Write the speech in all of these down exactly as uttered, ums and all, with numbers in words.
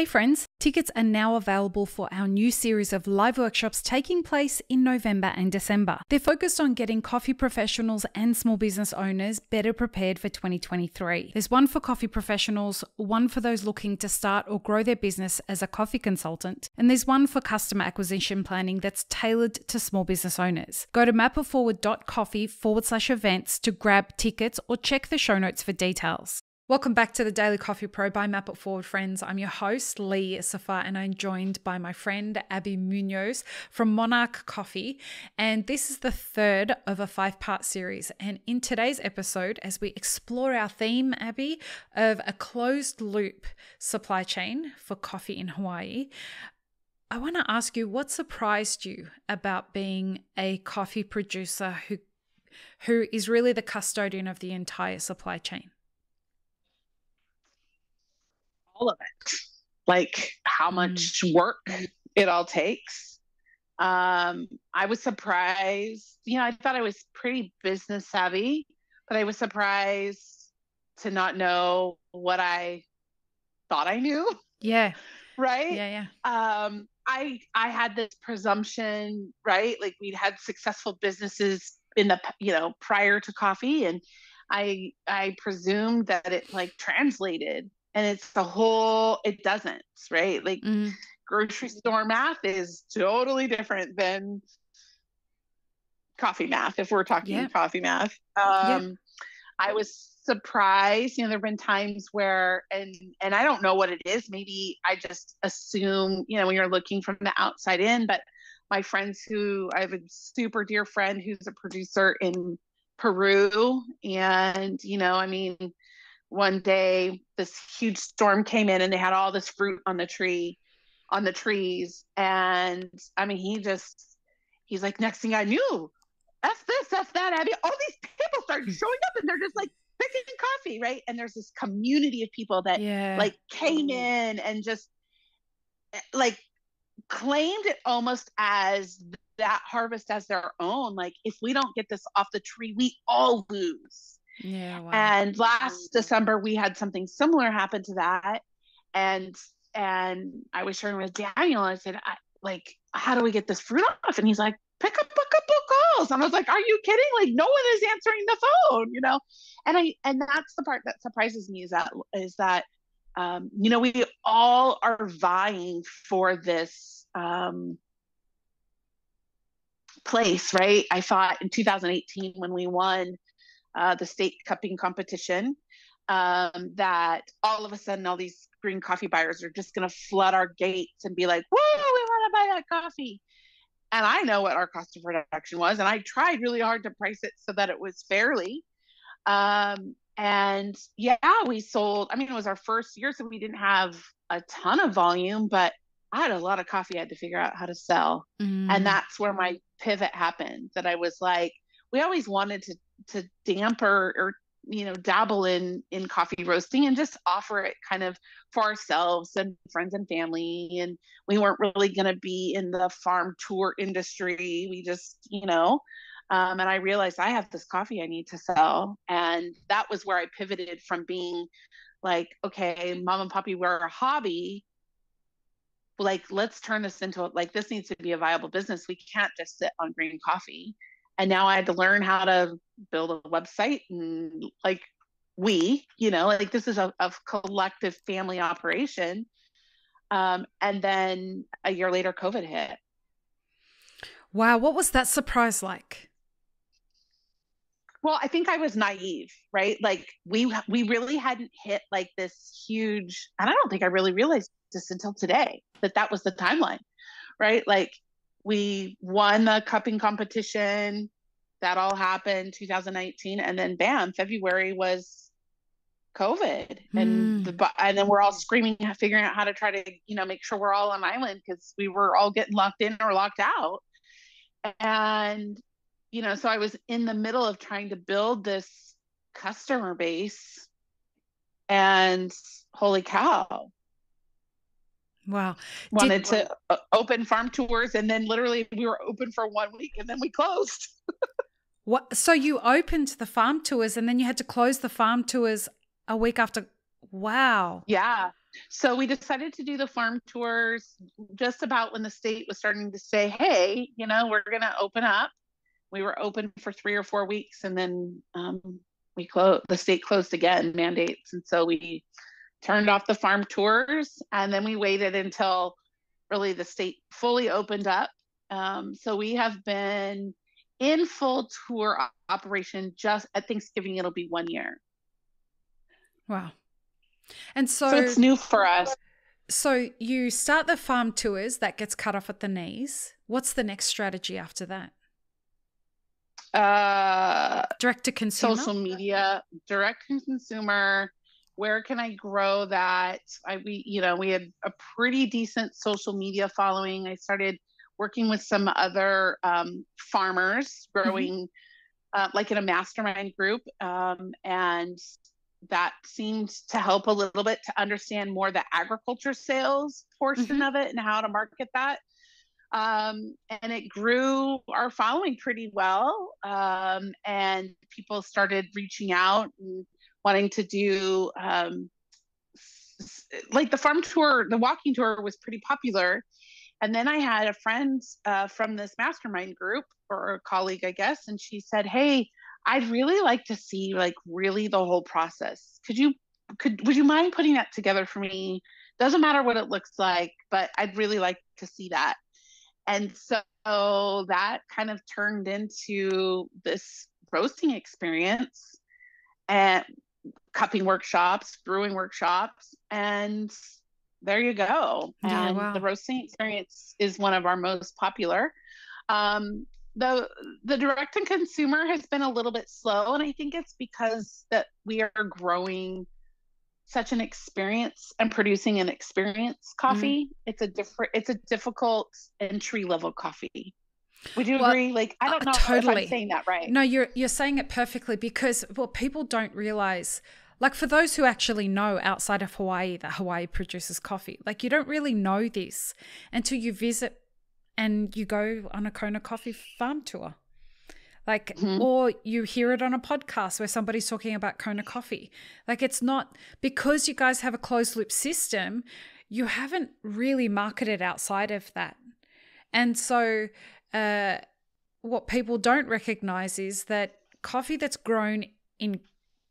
Hey friends, tickets are now available for our new series of live workshops taking place in November and December. They're focused on getting coffee professionals and small business owners better prepared for twenty twenty-three. There's one for coffee professionals, one for those looking to start or grow their business as a coffee consultant, and there's one for customer acquisition planning that's tailored to small business owners. Go to map it forward dot coffee forward slash events to grab tickets or check the show notes for details. Welcome back to the Daily Coffee Pro by Map It Forward, friends. I'm your host, Lee Safar, and I'm joined by my friend, Abby Munoz from Monarch Coffee. And this is the third of a five-part series. And in today's episode, as we explore our theme, Abby, of a closed-loop supply chain for coffee in Hawaii, I want to ask you, what surprised you about being a coffee producer who, who is really the custodian of the entire supply chain? All of it, like how much work it all takes. Um, I was surprised, you know, I thought I was pretty business savvy, but I was surprised to not know what I thought I knew. Yeah. Right. Yeah. Yeah. Um, I, I had this presumption, right? Like we'd had successful businesses in the, you know, prior to coffee. And I, I presumed that it like translated. And it's the whole, it doesn't, right? Like mm. grocery store math is totally different than coffee math, if we're talking yeah. coffee math. Um, yeah. I was surprised, you know, there've been times where, and, and I don't know what it is. Maybe I just assume, you know, when you're looking from the outside in, but my friends who, I have a super dear friend who's a producer in Peru. And, you know, I mean, one day this huge storm came in and they had all this fruit on the tree, on the trees. And I mean, he just, he's like, next thing I knew, F this, F that, Abby. All these people started showing up and they're just like picking coffee, right? And there's this community of people that yeah. like came in and just like claimed it almost as that harvest as their own. Like, if we don't get this off the tree, we all lose. Yeah. Wow. And last December we had something similar happen to that, and and I was sharing with Daniel. I said, I, like, how do we get this fruit off? And he's like, pick up a couple calls. And I was like, are you kidding? Like, no one is answering the phone, you know. And I and that's the part that surprises me is that is that um, you know, we all are vying for this um, place, right? I thought in two thousand eighteen when we won Uh, the state cupping competition, um, that all of a sudden all these green coffee buyers are just going to flood our gates and be like, whoa, we want to buy that coffee. And I know what our cost of production was, and I tried really hard to price it so that it was fairly. Um, and yeah, we sold, I mean, it was our first year, so we didn't have a ton of volume, but I had a lot of coffee I had to figure out how to sell. Mm. And that's where my pivot happened, that I was like, we always wanted to to damper or, you know, dabble in, in coffee roasting and just offer it kind of for ourselves and friends and family. And we weren't really going to be in the farm tour industry. We just, you know, um, and I realized I have this coffee I need to sell. And that was where I pivoted from being like, okay, mom and poppy were a hobby. Like, let's turn this into a, like, this needs to be a viable business. We can't just sit on green coffee. And now I had to learn how to build a website and like we, you know, like this is a, a collective family operation. Um, and then a year later, COVID hit. Wow. What was that surprise like? Well, I think I was naive, right? Like we, we really hadn't hit like this huge, and I don't think I really realized this until today that that was the timeline, right? Like, we won the cupping competition. That all happened two thousand nineteen, and then bam, February was COVID, mm. and the, and then we're all screaming, figuring out how to try to, you know, make sure we're all on island because we were all getting locked in or locked out, and you know, so I was in the middle of trying to build this customer base, and holy cow. Wow. Wanted Did, to open farm tours, and then literally we were open for one week and then we closed. What? So you opened the farm tours and then you had to close the farm tours a week after. Wow. Yeah. So we decided to do the farm tours just about when the state was starting to say, hey, you know, we're going to open up. We were open for three or four weeks and then um, we closed, the state closed again, mandates. And so we turned off the farm tours and then we waited until really the state fully opened up. Um, so we have been in full tour operation just at Thanksgiving. It'll be one year. Wow. And so, so it's new for us. So you start the farm tours, that gets cut off at the knees. What's the next strategy after that? Uh, direct to consumer, social media, direct to consumer. Where can I grow that? I, we, you know, we had a pretty decent social media following. I started working with some other um, farmers growing, mm-hmm. uh, like in a mastermind group. Um, and that seemed to help a little bit to understand more the agriculture sales portion mm-hmm. of it and how to market that. Um, and it grew our following pretty well. Um, and people started reaching out and wanting to do, um, like the farm tour, the walking tour was pretty popular. And then I had a friend, uh, from this mastermind group or a colleague, I guess. And she said, hey, I'd really like to see like really the whole process. Could you, could, would you mind putting that together for me? Doesn't matter what it looks like, but I'd really like to see that. And so that kind of turned into this roasting experience and cupping workshops, brewing workshops, and there you go. Oh, and wow. The roasting experience is one of our most popular. Um, the the direct to consumer has been a little bit slow, and I think it's because that we are growing such an experience and producing an experience coffee. Mm-hmm. It's a different, it's a difficult entry level coffee. Would you well, agree? Like, I don't know uh, totally. if I'm saying that right. No, you're, you're saying it perfectly because well, people don't realize, like for those who actually know outside of Hawaii, that Hawaii produces coffee, like you don't really know this until you visit and you go on a Kona Coffee farm tour. Like, mm-hmm. or you hear it on a podcast where somebody's talking about Kona Coffee. Like it's not, because you guys have a closed loop system, you haven't really marketed outside of that. And so uh, what people don't recognize is that coffee that's grown in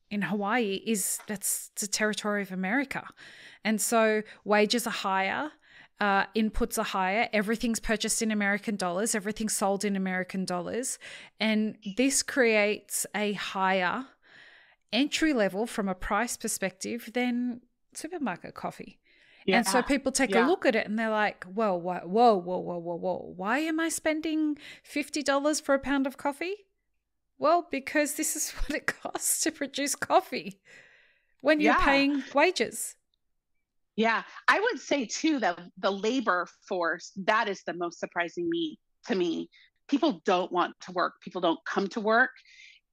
in Hawaii is, that's the territory of America. And so wages are higher. Uh, inputs are higher. Everything's purchased in American dollars. Everything's sold in American dollars. And this creates a higher entry level from a price perspective than supermarket coffee. Yeah. And so people take yeah. a look at it and they're like, well, whoa, whoa, whoa, whoa, whoa, whoa. Why am I spending fifty dollars for a pound of coffee? Well, because this is what it costs to produce coffee when you're yeah. paying wages. Yeah, I would say too that the labor force, that is the most surprising me to me. People don't want to work. People don't come to work.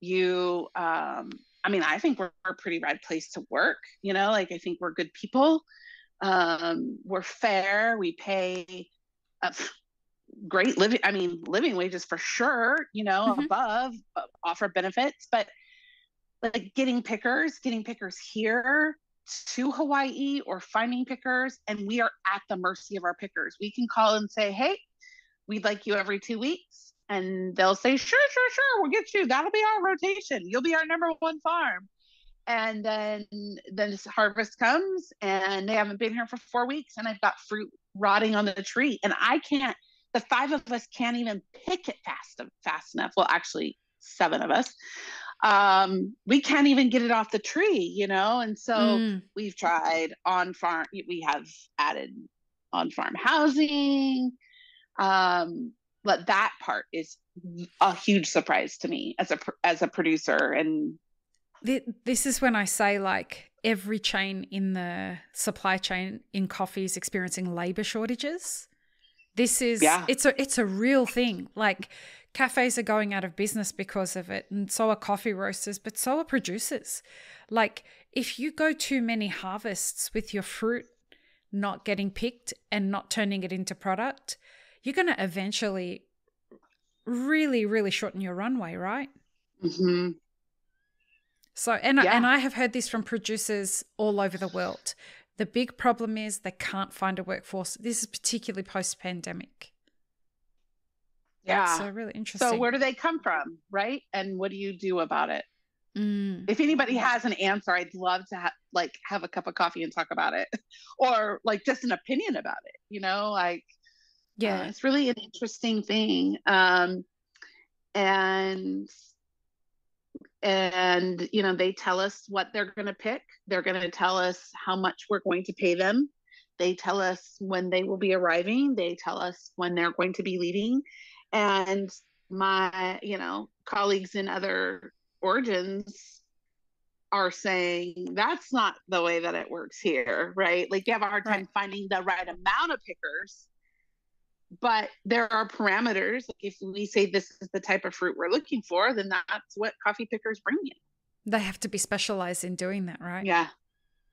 You, um, I mean, I think we're a pretty rad place to work. You know, like I think we're good people. Um, we're fair. We pay a great living. I mean, living wages for sure. You know, mm-hmm. above offer benefits, but like getting pickers, getting pickers here to Hawaii or finding pickers, and we are at the mercy of our pickers. We can call and say, hey, we'd like you every two weeks. And they'll say, sure, sure, sure. We'll get you. That'll be our rotation. You'll be our number one farm. And then, then this harvest comes and they haven't been here for four weeks and I've got fruit rotting on the tree and I can't, the five of us can't even pick it fast, fast enough. Well, actually seven of us. Um, we can't even get it off the tree, you know? And so mm. we've tried on farm, we have added on farm housing. Um, but that part is a huge surprise to me as a, as a producer. And this is when I say like every chain in the supply chain in coffee is experiencing labor shortages. This is, yeah. it's a, it's a real thing. Like cafes are going out of business because of it, and so are coffee roasters, but so are producers. Like if you go too many harvests with your fruit not getting picked and not turning it into product, you're going to eventually really, really shorten your runway, right? Mm-hmm. So, and, yeah. I, and I have heard this from producers all over the world. The big problem is they can't find a workforce. This is particularly post-pandemic. Yeah. So really interesting. So where do they come from, right? And what do you do about it? Mm. If anybody has an answer, I'd love to ha- like have a cup of coffee and talk about it, or like just an opinion about it, you know, like, yeah, uh, it's really an interesting thing. Um, and, and, you know, they tell us what they're going to pick. They're going to tell us how much we're going to pay them. They tell us when they will be arriving. They tell us when they're going to be leaving. And my, you know, colleagues in other origins are saying that's not the way that it works here, right? Like you have a hard time finding the right amount of pickers, but there are parameters. Like if we say this is the type of fruit we're looking for, then that's what coffee pickers bring you. They have to be specialized in doing that, right? Yeah.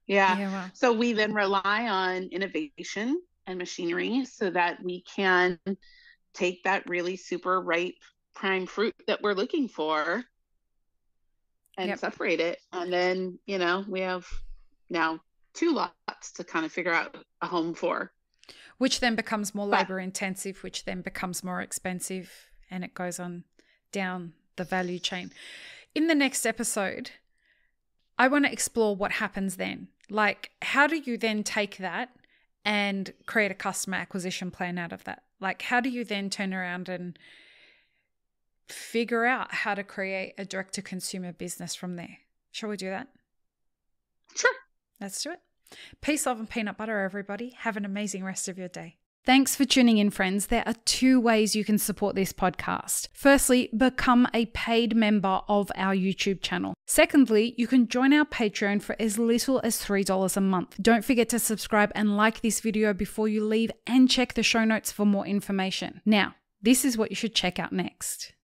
Yeah. yeah wow. So we then rely on innovation and machinery so that we can take that really super ripe prime fruit that we're looking for and yep. separate it. And then, you know, we have now two lots to kind of figure out a home for. Which then becomes more labor intensive, which then becomes more expensive, and it goes on down the value chain. In the next episode, I want to explore what happens then. Like, how do you then take that and create a customer acquisition plan out of that? Like, how do you then turn around and figure out how to create a direct-to-consumer business from there? Shall we do that? Sure. Let's do it. Peace, love, and peanut butter, everybody. Have an amazing rest of your day. Thanks for tuning in, friends. There are two ways you can support this podcast. Firstly, become a paid member of our YouTube channel. Secondly, you can join our Patreon for as little as three dollars a month. Don't forget to subscribe and like this video before you leave, and check the show notes for more information. Now, this is what you should check out next.